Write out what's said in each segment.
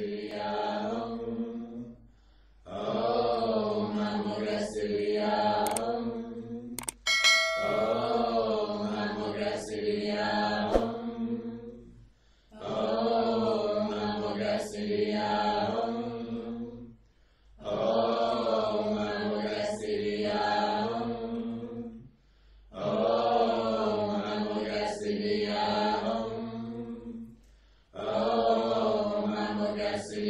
Amoghasiddhi Ah Hum. Om Amoghasiddhi Ah Hum. Om Amoghasiddhi Ah Hum. Om Amoghasiddhi Ah Hum. Om Amoghasiddhi Ah Hum. Om Amoghasiddhi Ah Hum. I see.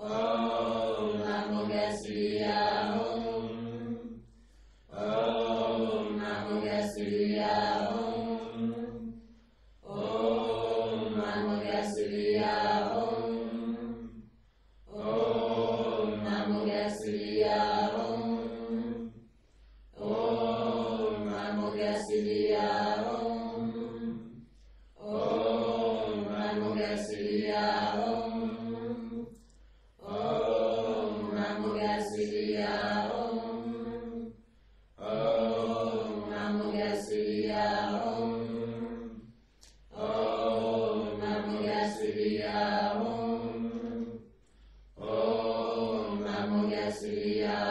Om Amoghasiddhi Ah Hum. Om Amoghasiddhi Ah Hum. Om Amoghasiddhi Ah Hum. Om Amoghasiddhi Ah Hum. Om Amoghasiddhi Ah Hum. Om Amoghasiddhi Ah Hum. Amoghasiddhi Ah Hum. Om Amoghasiddhi Ah Hum. Om Amoghasiddhi Ah Hum. Om Amoghasiddhi Ah Hum. Om Amoghasiddhi Ah Hum. Om Amoghasiddhi Ah Hum. Amoghasiddhi Ah Hum. Om Amoghasiddhi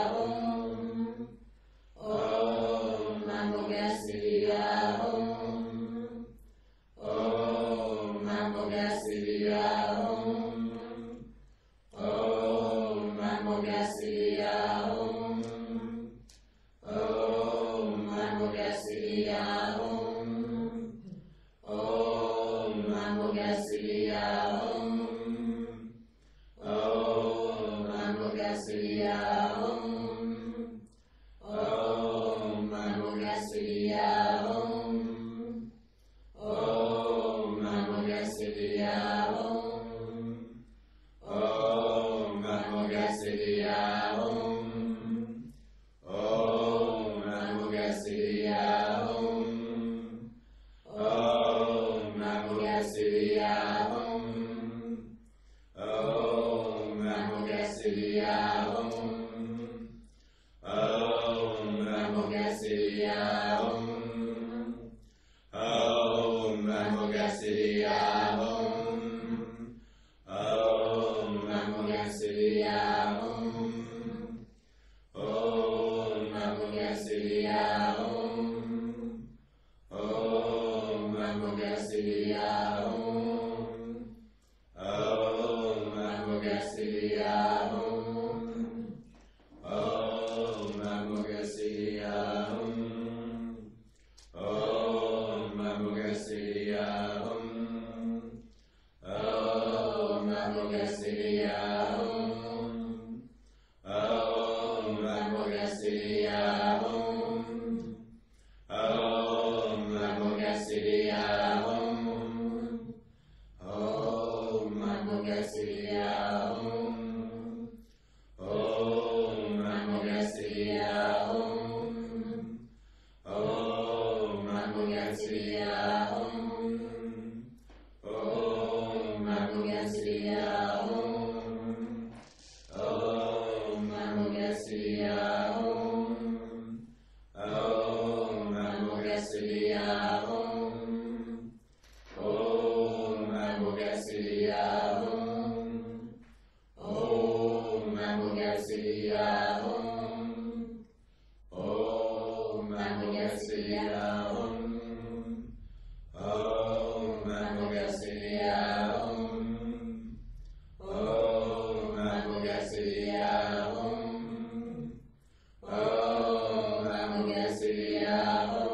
Ah Hum. Om Amoghasiddhi Ah Hum. Om Amoghasiddhi Ah Hum. Om Amoghasiddhi Ah Hum. Om Amoghasiddhi Ah Hum. Om Amoghasiddhi Amoghasiddhi Ah Hum. Om Amoghasiddhi Ah Hum. Om Amoghasiddhi Ah Hum. Om Amoghasiddhi Ah Hum. Om Amoghasiddhi Ah Hum. Om Amoghasiddhi Ah Hum. Om Amoghasiddhi Ah Hum. Amoghasiddhi Ah Hum. Om Amoghasiddhi Ah Hum. Om Amoghasiddhi Ah Hum. Om Amoghasiddhi Ah Hum. Om Amoghasiddhi Ah Hum. Om Amoghasiddhi Ah Hum. Amoghasiddhi Ah Hum. Om Amoghasiddhi Ah Hum. Om Amoghasiddhi Ah Hum. Om Amoghasiddhi Ah Hum. Om Amoghasiddhi Ah Hum. Om Amoghasiddhi Ah Hum. Om Amoghasiddhi Ah Hum.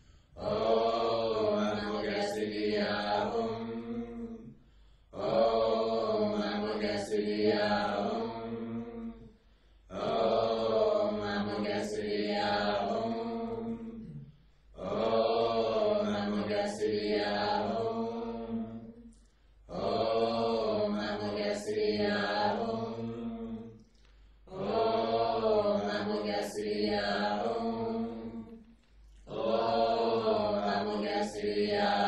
Om Amoghasiddhi Ah Hum. Om Amoghasiddhi Ah Hum. Om Amoghasiddhi Ah Hum. Om Amoghasiddhi Ah Hum. Om Amoghasiddhi Ah Hum.